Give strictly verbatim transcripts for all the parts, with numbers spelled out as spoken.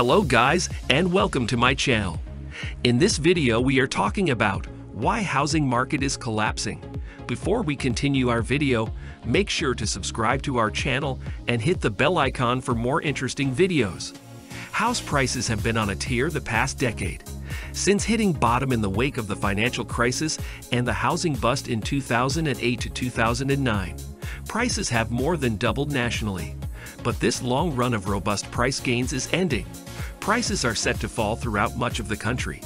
Hello guys, and welcome to my channel. In this video we are talking about why housing market is collapsing. Before we continue our video, make sure to subscribe to our channel and hit the bell icon for more interesting videos. House prices have been on a tear the past decade. Since hitting bottom in the wake of the financial crisis and the housing bust in two thousand eight to two thousand nine, prices have more than doubled nationally. But this long run of robust price gains is ending. Prices are set to fall throughout much of the country.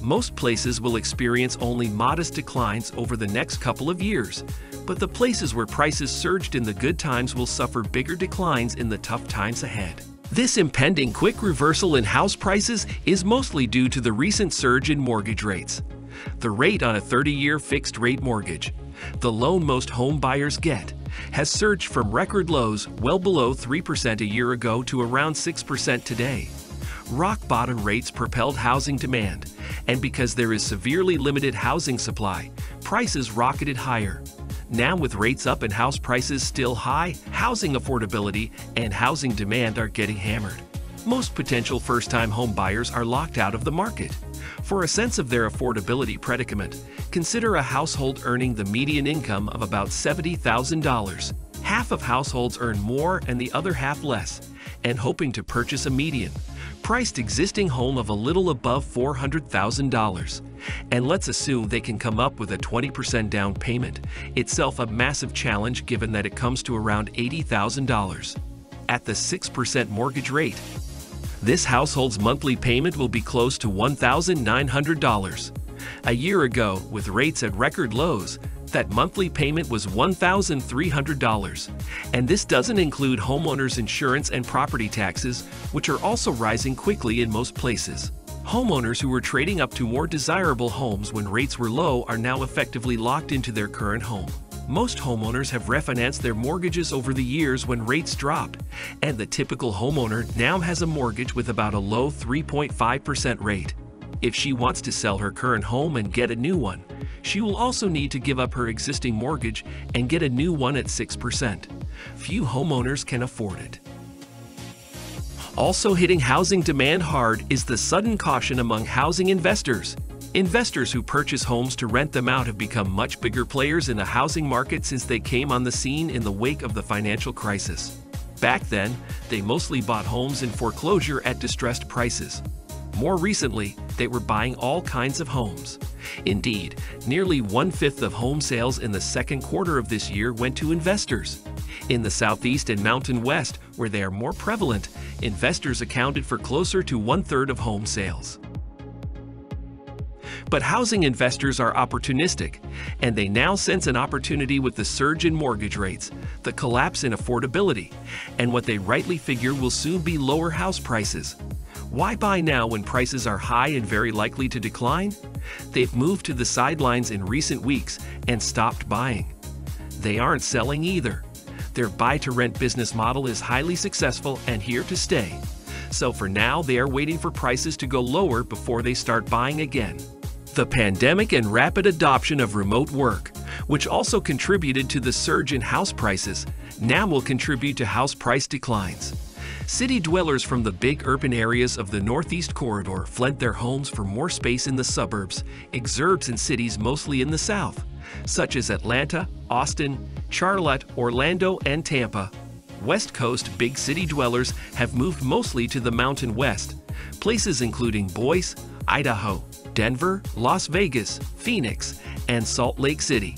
Most places will experience only modest declines over the next couple of years, but the places where prices surged in the good times will suffer bigger declines in the tough times ahead. This impending quick reversal in house prices is mostly due to the recent surge in mortgage rates. The rate on a thirty-year fixed-rate mortgage, the loan most home buyers get, has surged from record lows well below three percent a year ago to around six percent today. Rock-bottom rates propelled housing demand, and because there is severely limited housing supply, prices rocketed higher. Now with rates up and house prices still high, housing affordability and housing demand are getting hammered. Most potential first-time home buyers are locked out of the market. For a sense of their affordability predicament, consider a household earning the median income of about seventy thousand dollars. Half of households earn more and the other half less, and hoping to purchase a median priced existing home of a little above four hundred thousand dollars. And let's assume they can come up with a twenty percent down payment, itself a massive challenge given that it comes to around eighty thousand dollars. At the six percent mortgage rate, this household's monthly payment will be close to one thousand nine hundred dollars. A year ago, with rates at record lows, that monthly payment was one thousand three hundred dollars. And this doesn't include homeowners insurance and property taxes, which are also rising quickly in most places. Homeowners who were trading up to more desirable homes when rates were low are now effectively locked into their current home. Most homeowners have refinanced their mortgages over the years when rates dropped, and the typical homeowner now has a mortgage with about a low three point five percent rate. If she wants to sell her current home and get a new one, she will also need to give up her existing mortgage and get a new one at six percent. Few homeowners can afford it. Also hitting housing demand hard is the sudden caution among housing investors. Investors who purchase homes to rent them out have become much bigger players in the housing market since they came on the scene in the wake of the financial crisis. Back then, they mostly bought homes in foreclosure at distressed prices. More recently, they were buying all kinds of homes. Indeed, nearly one-fifth of home sales in the second quarter of this year went to investors. In the Southeast and Mountain West, where they are more prevalent, investors accounted for closer to one-third of home sales. But housing investors are opportunistic, and they now sense an opportunity with the surge in mortgage rates, the collapse in affordability, and what they rightly figure will soon be lower house prices. Why buy now when prices are high and very likely to decline? They've moved to the sidelines in recent weeks and stopped buying. They aren't selling either. Their buy-to-rent business model is highly successful and here to stay. So for now, they are waiting for prices to go lower before they start buying again. The pandemic and rapid adoption of remote work, which also contributed to the surge in house prices, now will contribute to house price declines. City dwellers from the big urban areas of the Northeast Corridor fled their homes for more space in the suburbs, exurbs and cities mostly in the South, such as Atlanta, Austin, Charlotte, Orlando, and Tampa. West Coast big city dwellers have moved mostly to the Mountain West, places including Boise, Idaho, Denver, Las Vegas, Phoenix, and Salt Lake City.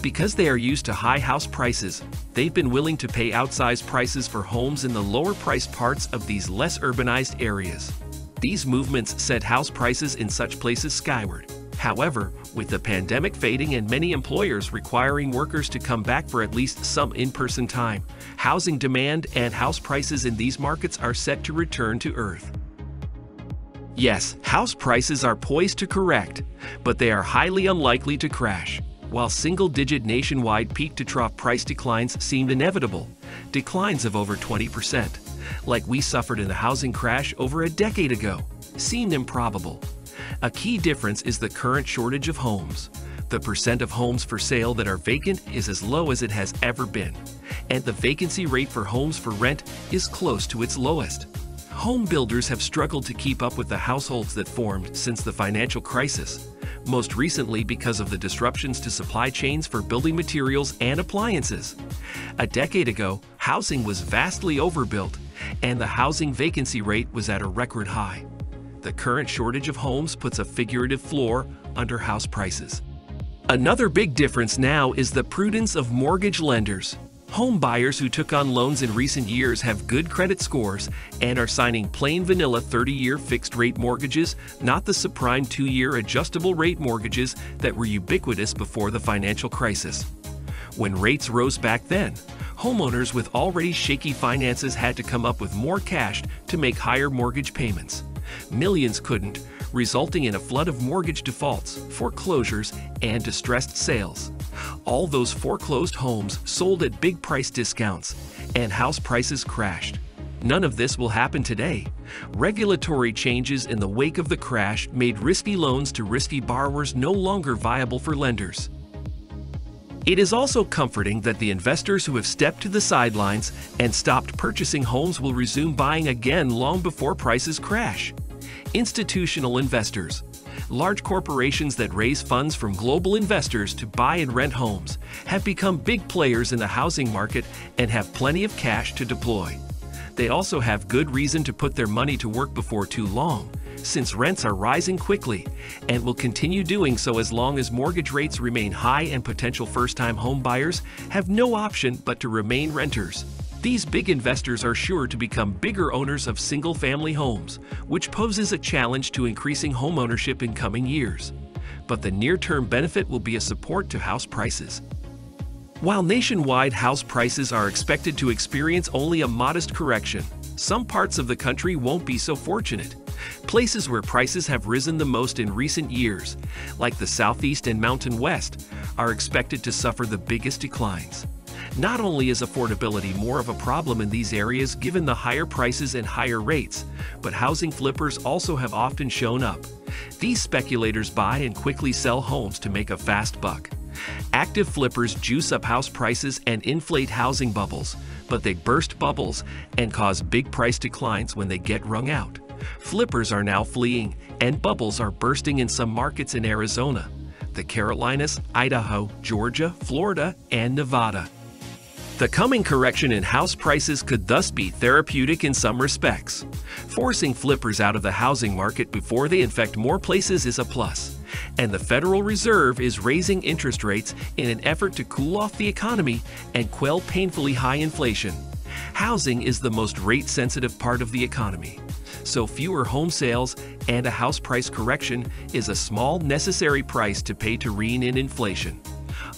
Because they are used to high house prices, they've been willing to pay outsized prices for homes in the lower-priced parts of these less urbanized areas. These movements sent house prices in such places skyward. However, with the pandemic fading and many employers requiring workers to come back for at least some in-person time, housing demand and house prices in these markets are set to return to earth. Yes, house prices are poised to correct, but they are highly unlikely to crash. While single-digit nationwide peak-to-trough price declines seemed inevitable, declines of over twenty percent, like we suffered in the housing crash over a decade ago, seemed improbable. A key difference is the current shortage of homes. The percent of homes for sale that are vacant is as low as it has ever been, and the vacancy rate for homes for rent is close to its lowest. Home builders have struggled to keep up with the households that formed since the financial crisis, most recently because of the disruptions to supply chains for building materials and appliances. A decade ago, housing was vastly overbuilt, and the housing vacancy rate was at a record high. The current shortage of homes puts a figurative floor under house prices. Another big difference now is the prudence of mortgage lenders. Home buyers who took on loans in recent years have good credit scores and are signing plain vanilla thirty-year fixed-rate mortgages, not the subprime two-year adjustable-rate mortgages that were ubiquitous before the financial crisis. When rates rose back then, homeowners with already shaky finances had to come up with more cash to make higher mortgage payments. Millions couldn't, resulting in a flood of mortgage defaults, foreclosures, and distressed sales. All those foreclosed homes sold at big price discounts, and house prices crashed. None of this will happen today. Regulatory changes in the wake of the crash made risky loans to risky borrowers no longer viable for lenders. It is also comforting that the investors who have stepped to the sidelines and stopped purchasing homes will resume buying again long before prices crash. Institutional investors. Large corporations that raise funds from global investors to buy and rent homes have become big players in the housing market and have plenty of cash to deploy. They also have good reason to put their money to work before too long, since rents are rising quickly and will continue doing so as long as mortgage rates remain high and potential first-time home buyers have no option but to remain renters. These big investors are sure to become bigger owners of single-family homes, which poses a challenge to increasing homeownership in coming years. But the near-term benefit will be a support to house prices. While nationwide house prices are expected to experience only a modest correction, some parts of the country won't be so fortunate. Places where prices have risen the most in recent years, like the Southeast and Mountain West, are expected to suffer the biggest declines. Not only is affordability more of a problem in these areas given the higher prices and higher rates, but housing flippers also have often shown up. These speculators buy and quickly sell homes to make a fast buck. Active flippers juice up house prices and inflate housing bubbles, but they burst bubbles and cause big price declines when they get wrung out. Flippers are now fleeing, and bubbles are bursting in some markets in Arizona, the Carolinas, Idaho, Georgia, Florida, and Nevada. The coming correction in house prices could thus be therapeutic in some respects. Forcing flippers out of the housing market before they infect more places is a plus. And the Federal Reserve is raising interest rates in an effort to cool off the economy and quell painfully high inflation. Housing is the most rate-sensitive part of the economy, so fewer home sales and a house price correction is a small necessary price to pay to rein in inflation.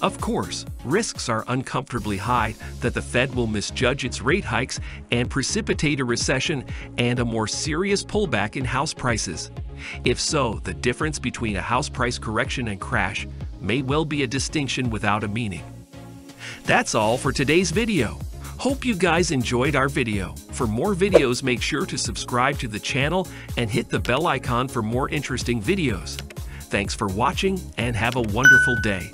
Of course, risks are uncomfortably high that the Fed will misjudge its rate hikes and precipitate a recession and a more serious pullback in house prices. If so, the difference between a house price correction and crash may well be a distinction without a meaning. That's all for today's video. Hope you guys enjoyed our video. For more videos, make sure to subscribe to the channel and hit the bell icon for more interesting videos. Thanks for watching and have a wonderful day.